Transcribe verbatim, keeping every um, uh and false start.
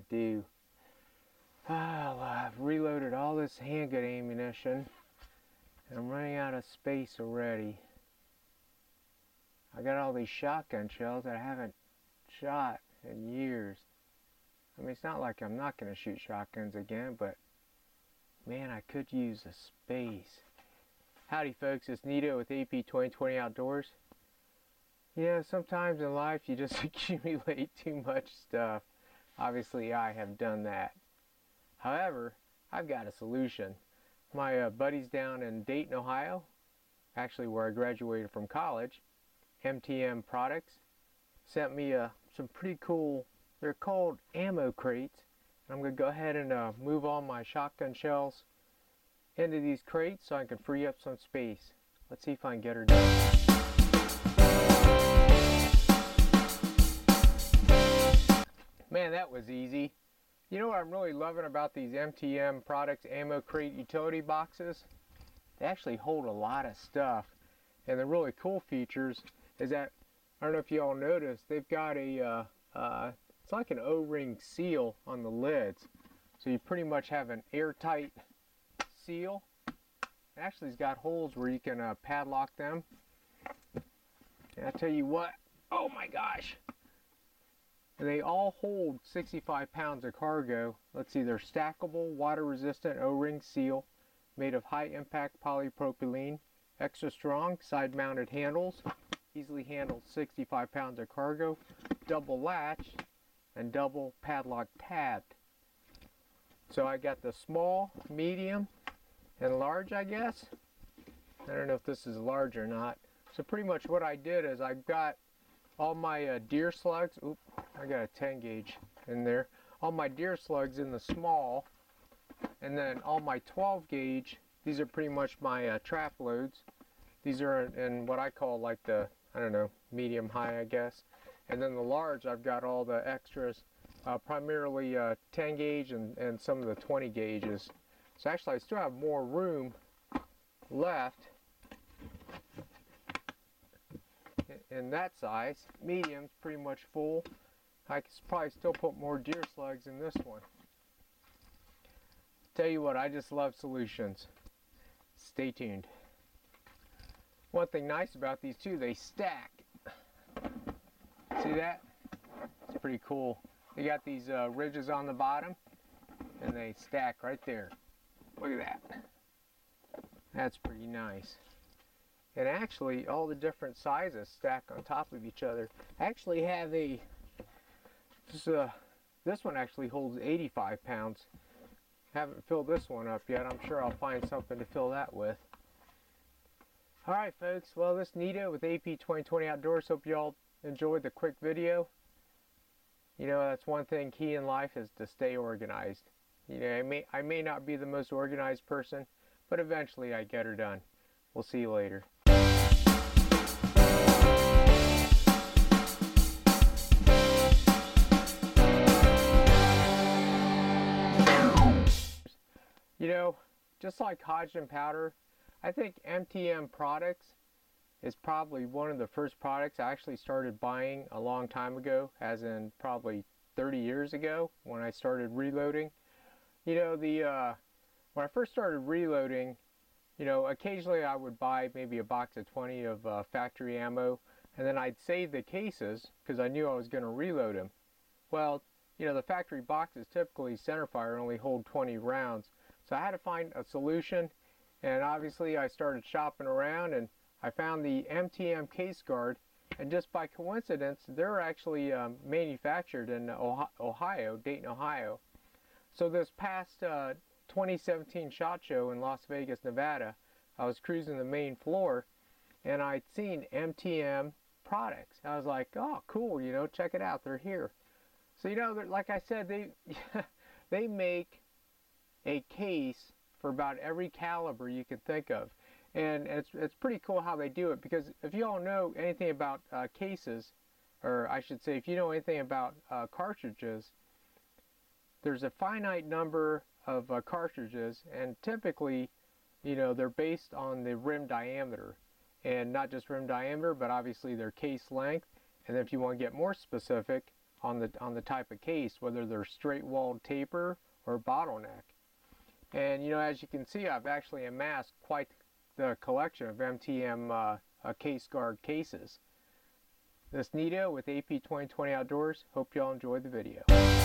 going to do. Oh, I've reloaded all this handgun ammunition, and I'm running out of space already. I got all these shotgun shells that I haven't shot in years. I mean, it's not like I'm not going to shoot shotguns again, but man, I could use the space. Howdy folks, it's Nito with A P twenty twenty Outdoors. You know, sometimes in life you just accumulate too much stuff. Obviously, I have done that. However, I've got a solution. My uh, buddies down in Dayton, Ohio, actually where I graduated from college, M T M Products, sent me uh, some pretty cool, they're called ammo crates. I'm going to go ahead and uh, move all my shotgun shells into these crates so I can free up some space. Let's see if I can get her done. Man, that was easy. You know what I'm really loving about these M T M Products ammo crate utility boxes? They actually hold a lot of stuff. And the really cool features is that, I don't know if you all noticed, they've got a, uh, uh, it's like an O-ring seal on the lids. So you pretty much have an airtight seal. It actually has got holes where you can uh, padlock them. And I tell you what, oh my gosh. And they all hold sixty-five pounds of cargo. Let's see, they're stackable, water-resistant O-ring seal made of high-impact polypropylene, extra strong, side-mounted handles, easily handles sixty-five pounds of cargo, double latch, and double padlock tabbed. So I got the small, medium, and large, I guess. I don't know if this is large or not. So pretty much what I did is I got all my uh, deer slugs. Oop, I got a ten gauge in there. All my deer slugs in the small, and then all my twelve gauge. These are pretty much my uh, trap loads. These are in, in what I call like the, I don't know, medium high, I guess. And then the large, I've got all the extras, uh, primarily uh, ten gauge and, and some of the twenty gauges. So actually, I still have more room left in that size. Medium's pretty much full. I could probably still put more deer slugs in this one. Tell you what, I just love solutions. Stay tuned. One thing nice about these too, they stack. See that? It's pretty cool. They got these uh, ridges on the bottom, and they stack right there. Look at that. That's pretty nice. And actually, all the different sizes stack on top of each other. I actually have a This, uh, this one actually holds eighty-five pounds. Haven't filled this one up yet. I'm sure I'll find something to fill that with. Alright folks, well this is Nito with A P twenty twenty Outdoors. Hope you all enjoyed the quick video. You know, that's one thing key in life is to stay organized. You know, I may, I may not be the most organized person, but eventually I get her done. We'll see you later. You know, just like Hodgdon powder, I think M T M Products is probably one of the first products I actually started buying a long time ago, as in probably thirty years ago when I started reloading. You know, the uh, when I first started reloading, you know, occasionally I would buy maybe a box of twenty of uh, factory ammo, and then I'd save the cases because I knew I was going to reload them. Well, you know, the factory boxes typically center fire only hold twenty rounds. So I had to find a solution, and obviously I started shopping around, and I found the M T M case guard, and just by coincidence, they're actually um, manufactured in Ohio, Dayton, Ohio. So this past uh, twenty seventeen SHOT Show in Las Vegas, Nevada, I was cruising the main floor, and I'd seen M T M Products. I was like, oh, cool, you know, check it out, they're here. So, you know, like I said, they they make a case for about every caliber you can think of, and it's, it's pretty cool how they do it, because if you all know anything about uh, cases, or I should say if you know anything about uh, cartridges, there's a finite number of uh, cartridges, and typically, you know, they're based on the rim diameter, and not just rim diameter but obviously their case length, and if you want to get more specific, on the on the type of case, whether they're straight walled taper or bottleneck. And you know, as you can see, I've actually amassed quite the collection of M T M uh, uh, case guard cases. This is Nito with A P twenty twenty Outdoors. Hope y'all enjoyed the video.